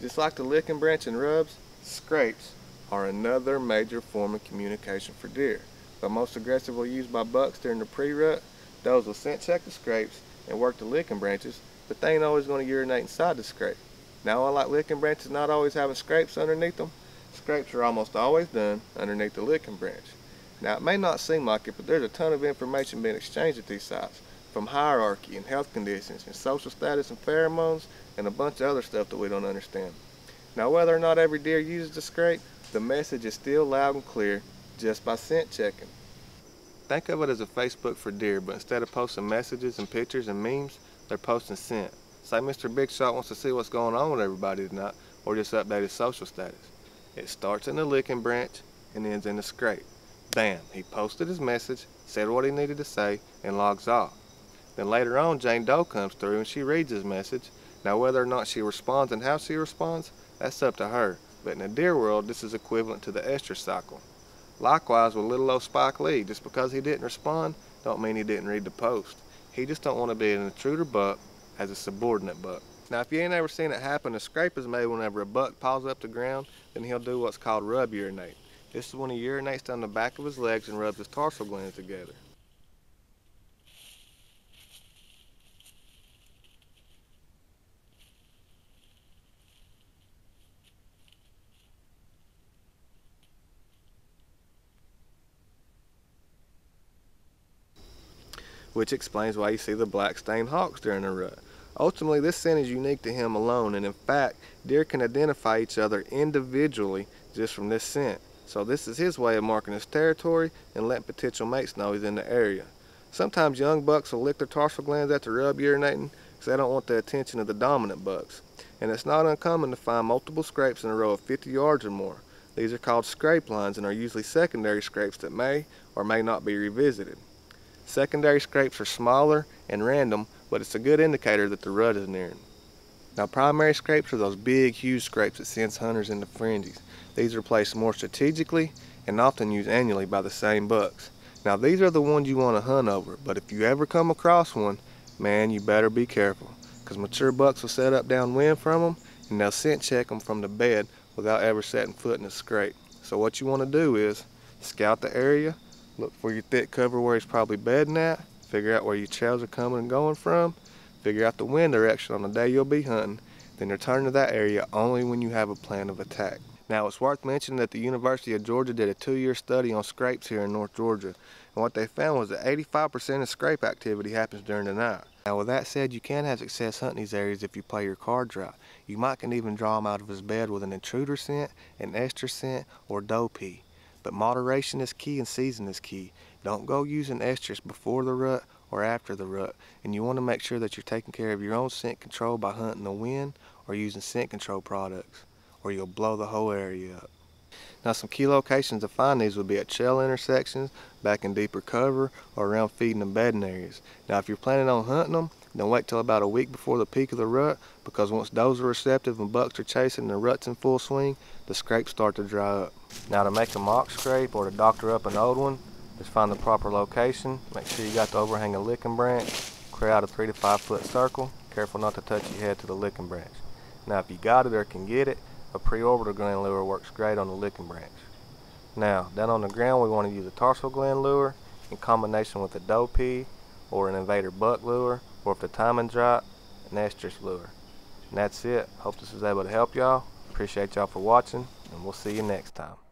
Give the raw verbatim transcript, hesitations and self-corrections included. Just like the licking branch and rubs, scrapes are another major form of communication for deer. Though most aggressively used by bucks during the pre-rut, does will scent check the scrapes and work the licking branches, but they ain't always going to urinate inside the scrape. Now, unlike licking branches not always having scrapes underneath them, scrapes are almost always done underneath the licking branch. Now, it may not seem like it, but there's a ton of information being exchanged at these sites, from hierarchy and health conditions and social status and pheromones and a bunch of other stuff that we don't understand. Now, whether or not every deer uses the scrape, the message is still loud and clear just by scent checking. Think of it as a Facebook for deer, but instead of posting messages and pictures and memes, they're posting scent. Say Mister Big Shot wants to see what's going on with everybody tonight, or just update his social status. It starts in the licking branch and ends in the scrape. Bam, he posted his message, said what he needed to say, and logs off. Then later on, Jane Doe comes through and she reads his message. Now, whether or not she responds and how she responds, that's up to her. But in the deer world, this is equivalent to the estrus cycle. Likewise with little old Spike Lee, just because he didn't respond, don't mean he didn't read the post. He just don't want to be an intruder buck as a subordinate buck. Now, if you ain't ever seen it happen, a scrape is made whenever a buck paws up the ground, then he'll do what's called rub urinate. This is when he urinates down the back of his legs and rubs his tarsal glands together. Which explains why you see the black stained hawks during the rut. Ultimately, this scent is unique to him alone, and in fact, deer can identify each other individually just from this scent. So this is his way of marking his territory and letting potential mates know he's in the area. Sometimes young bucks will lick their tarsal glands after rub urinating because they don't want the attention of the dominant bucks. And it's not uncommon to find multiple scrapes in a row of fifty yards or more. These are called scrape lines and are usually secondary scrapes that may or may not be revisited. Secondary scrapes are smaller and random, but it's a good indicator that the rut is nearing. Now, primary scrapes are those big, huge scrapes that sends hunters into frenzies. These are placed more strategically and often used annually by the same bucks. Now, these are the ones you want to hunt over, but if you ever come across one, man, you better be careful, because mature bucks will set up downwind from them, and they'll scent check them from the bed without ever setting foot in a scrape. So what you want to do is scout the area, look for your thick cover where he's probably bedding at, figure out where your trails are coming and going from, figure out the wind direction on the day you'll be hunting, then return to that area only when you have a plan of attack. Now, it's worth mentioning that the University of Georgia did a two-year study on scrapes here in North Georgia, and what they found was that eighty-five percent of scrape activity happens during the night. Now, with that said, you can have success hunting these areas if you play your cards right. You might can even draw him out of his bed with an intruder scent, an estrus scent, or doe pee. But moderation is key and season is key. Don't go using estrus before the rut or after the rut. And you want to make sure that you're taking care of your own scent control by hunting the wind or using scent control products, or you'll blow the whole area up. Now, some key locations to find these would be at trail intersections, back in deeper cover, or around feeding and bedding areas. Now, if you're planning on hunting them, then wait till about a week before the peak of the rut, because once does are receptive and bucks are chasing and the rut's in full swing, the scrapes start to dry up. Now, to make a mock scrape or to doctor up an old one, just find the proper location, make sure you got the overhanging licking branch, clear out a three to five foot circle, careful not to touch your head to the licking branch. Now, if you got it or can get it, a preorbital gland lure works great on the licking branch. Now, down on the ground, we want to use a tarsal gland lure in combination with a doe pea or an invader buck lure, or if the timing's right, an estrus lure. And that's it. Hope this was able to help y'all. Appreciate y'all for watching, and we'll see you next time.